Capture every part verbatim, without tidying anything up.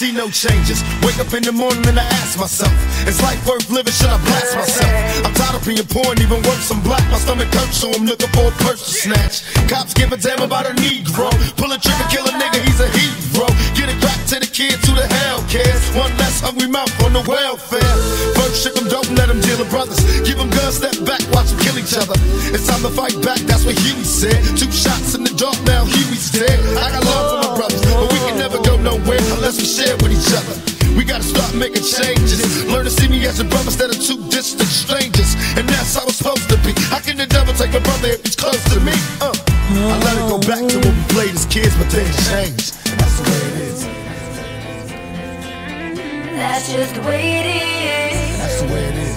see no changes. Wake up in the morning and I ask myself, is life worth living? Should I blast myself? I'm tired of being poor and even worse, I'm black. My stomach hurts, so I'm looking for a purse to snatch. Cops give a damn about a Negro. Pull a trigger, kill a nigga, he's a hero. Get it back to the kids, who the hell cares? One less hungry mouth on the welfare. First ship them, don't let them deal with brothers. Give them guns, step back, watch them kill each other. It's time to fight back, that's what Huey said. Two shots in the dark, now Huey's dead. I got love for my brothers, but we can never go nowhere unless we share with each other. We gotta start making changes. Learn to see me as a brother instead of two distant strangers. And that's how it's supposed to be. How can the devil take a brother if he's close to me? Uh, I let it go back to when we played as kids, but things changed. That's the way it is. That's just the way it is. That's the way it is.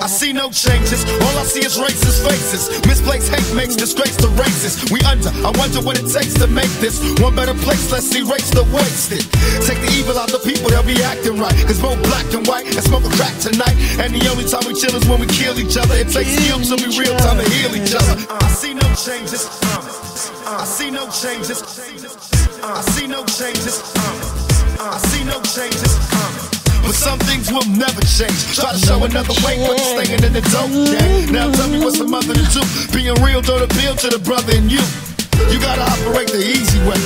I see no changes, all I see is racist faces. Misplaced hate makes disgrace to races. We under, I wonder what it takes to make this one better place, let's erase the wasted. Take the evil out the people, they'll be acting right. It's both black and white, and smoke a crack tonight. And the only time we chill is when we kill each other. It takes skill till we real time to heal each other. I see no changes, I see no changes, I see no changes, I see no changes. But some things will never change. Try to show another way, but you're staying in the dope game. Now tell me what's the mother to do. Being real, don't appeal to the brother in you. You gotta operate the easy way,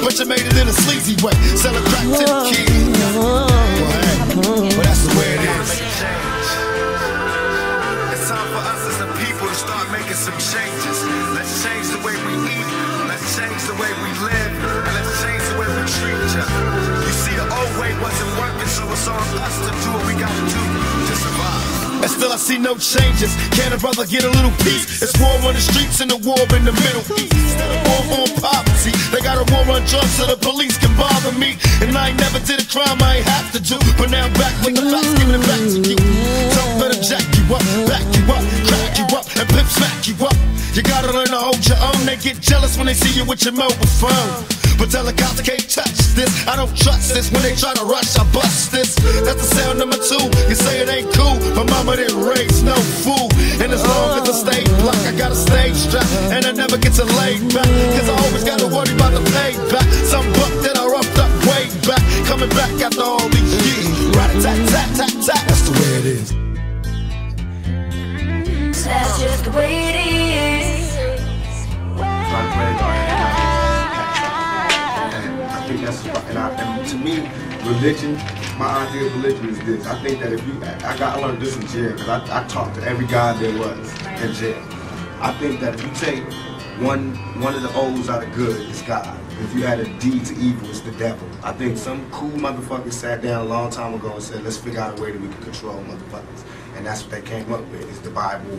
but you made it in a sleazy way. Sell a crack to the kid. Well, hey, well, that's the way it is. It's time for us as a people to start making some changes. Let's change the way we eat. Let's change the way we live. And let's change the way we treat each other. Wasn't working, so it's on us to do what we gotta do to survive. And still I see no changes. Can a brother get a little peace? It's war on the streets and a war in the Middle East. Instead of war on poverty, they got a war on drugs so the police can bother me. And I ain't never did a crime I ain't have to do. But now I'm back with the facts, giving it back to you. Don't let them jack you up, back you up, crack you up, and pimp smack you up. You gotta learn to hold your own. They get jealous when they see you with your mobile phone. But tell the cops I can't touch this, I don't trust this. When they try to rush, I bust this. That's the sound number two, you say it ain't cool. But mama didn't raise no fool. And as long as I stay black, I got a stage strap. And I never get to lay back, cause I always gotta worry about the payback. Some buck that I roughed up way back, coming back after all these years. Rat-a-tat-tat-tat-tat, that's the way it is. That's just the way it is. I think that's what, and, I, and to me, religion, my idea of religion is this. I think that if you, I, got, I learned this in jail, because I, I talked to every guy there was in jail. I think that if you take one one of the O's out of good, it's God. If you add a D to evil, it's the devil. I think some cool motherfuckers sat down a long time ago and said, let's figure out a way that we can control motherfuckers. And that's what they came up with, is the Bible.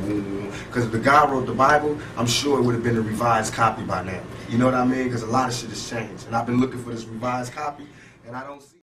Because if the guy wrote the Bible, I'm sure it would have been a revised copy by now. You know what I mean? Because a lot of shit has changed. And I've been looking for this revised copy, and I don't see